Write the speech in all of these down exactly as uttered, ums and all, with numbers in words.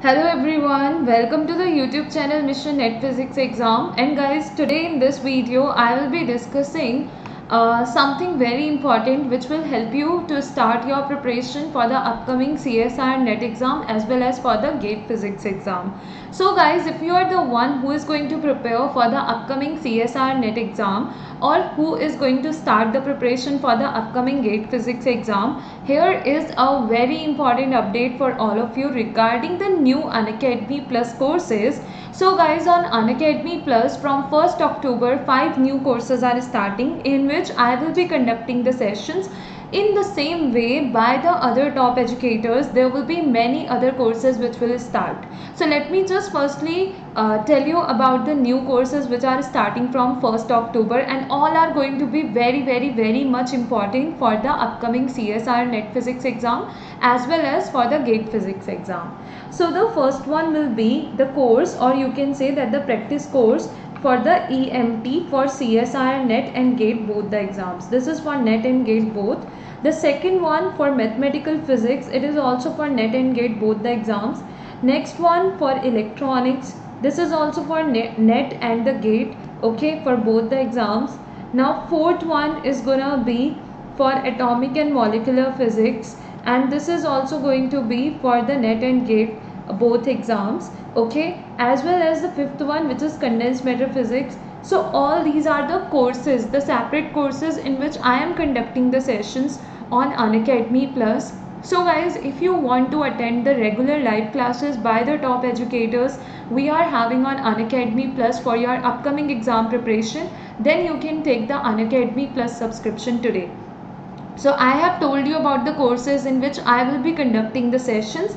Hello everyone, welcome to the YouTube channel Mister Net Physics Exam. And guys, today in this video I will be discussing uh, something very important which will help you to start your preparation for the upcoming C S I R NET exam as well as for the GATE Physics exam. So guys, if you are the one who is going to prepare for the upcoming C S I R NET exam or who is going to start the preparation for the upcoming GATE Physics exam, here is a very important update for all of you regarding the new Unacademy Plus courses. So guys, on Unacademy Plus from first October, five new courses are starting in which I will be conducting the sessions. In the same way, by the other top educators, there will be many other courses which will start. So let me just firstly uh, tell you about the new courses which are starting from first October, and all are going to be very very very much important for the upcoming C S I R NET Physics exam as well as for the GATE Physics exam. So the first one will be the course, or you can say that the practice course for the E M T for C S I R NET and GATE both the exams. This is for NET and GATE both. The second one for mathematical physics, it is also for NET and GATE both the exams. Next one for electronics, this is also for NET and the GATE, okay, for both the exams. Now fourth one is gonna be for atomic and molecular physics, and this is also going to be for the NET and GATE both exams, okay, as well as the fifth one which is condensed matter physics. So all these are the courses, the separate courses in which I am conducting the sessions on Unacademy Plus. So guys, if you want to attend the regular live classes by the top educators we are having on Unacademy Plus for your upcoming exam preparation, then you can take the Unacademy Plus subscription today. So I have told you about the courses in which I will be conducting the sessions,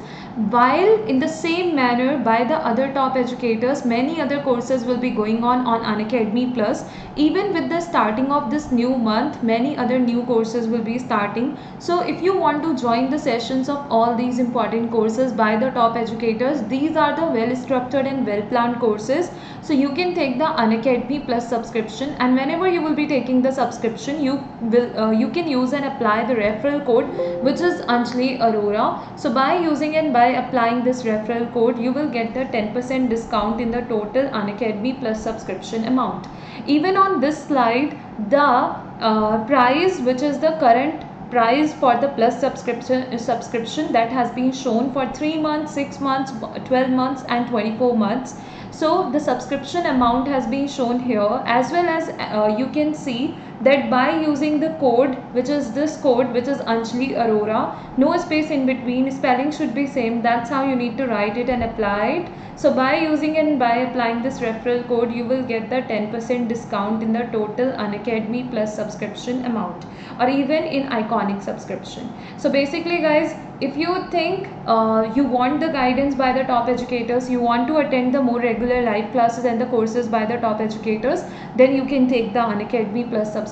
while in the same manner by the other top educators many other courses will be going on on Unacademy Plus. Even with the starting of this new month, many other new courses will be starting. So if you want to join the sessions of all these important courses by the top educators, these are the well structured and well planned courses, so you can take the Unacademy Plus subscription. And whenever you will be taking the subscription, you will uh, you can use an apply the referral code which is Anjali Arora. So by using and by applying this referral code, you will get the ten percent discount in the total Unacademy Plus subscription amount. Even on this slide, the uh, price, which is the current price for the plus subscription subscription that has been shown for three months, six months, twelve months and twenty-four months. So the subscription amount has been shown here, as well as uh, you can see that by using the code, which is this code which is Anjali Arora, no space in between, spelling should be same, that's how you need to write it and apply it. So by using and by applying this referral code, you will get the ten percent discount in the total Unacademy Plus subscription amount, or even in iconic subscription. So basically guys, if you think uh, you want the guidance by the top educators, you want to attend the more regular live classes and the courses by the top educators, then you can take the Unacademy Plus subscription.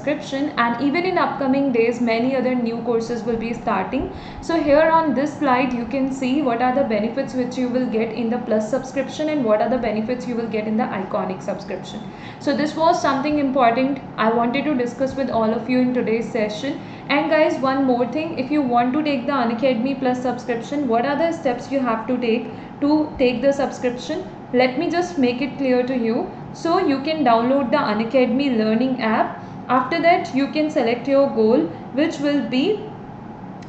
And even in upcoming days, many other new courses will be starting. So here on this slide, you can see what are the benefits which you will get in the plus subscription and what are the benefits you will get in the iconic subscription. So this was something important I wanted to discuss with all of you in today's session. And guys, one more thing, if you want to take the Unacademy Plus subscription, what are the steps you have to take to take the subscription? Let me just make it clear to you. So you can download the Unacademy learning app. After that, you can select your goal, which will be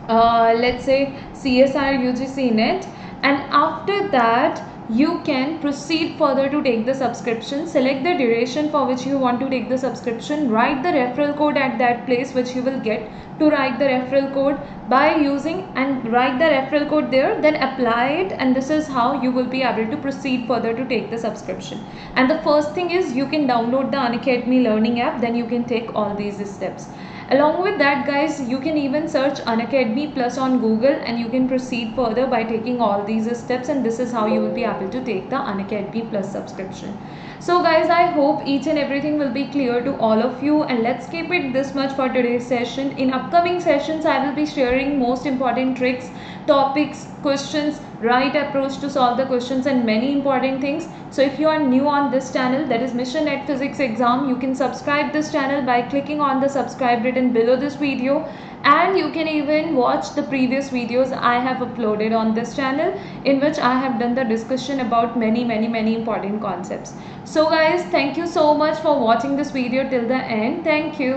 uh, let's say C S I R U G C NET, and after that you can proceed further to take the subscription. Select the duration for which you want to take the subscription, write the referral code at that place which you will get to write the referral code. By using and write the referral code there, then apply it, and this is how you will be able to proceed further to take the subscription. And the first thing is, you can download the Unacademy learning app, then you can take all these steps. Along with that guys, you can even search Unacademy Plus on Google and you can proceed further by taking all these steps, and this is how you will be able to take the Unacademy Plus subscription. So guys, I hope each and everything will be clear to all of you, and let's keep it this much for today's session. In upcoming sessions, I will be sharing most important tricks, topics, questions, right approach to solve the questions, and many important things. So if you are new on this channel, that is Mission Net Physics Exam, you can subscribe this channel by clicking on the subscribe button below this video, and you can even watch the previous videos I have uploaded on this channel, in which I have done the discussion about many many many important concepts. So guys, thank you so much for watching this video till the end. Thank you.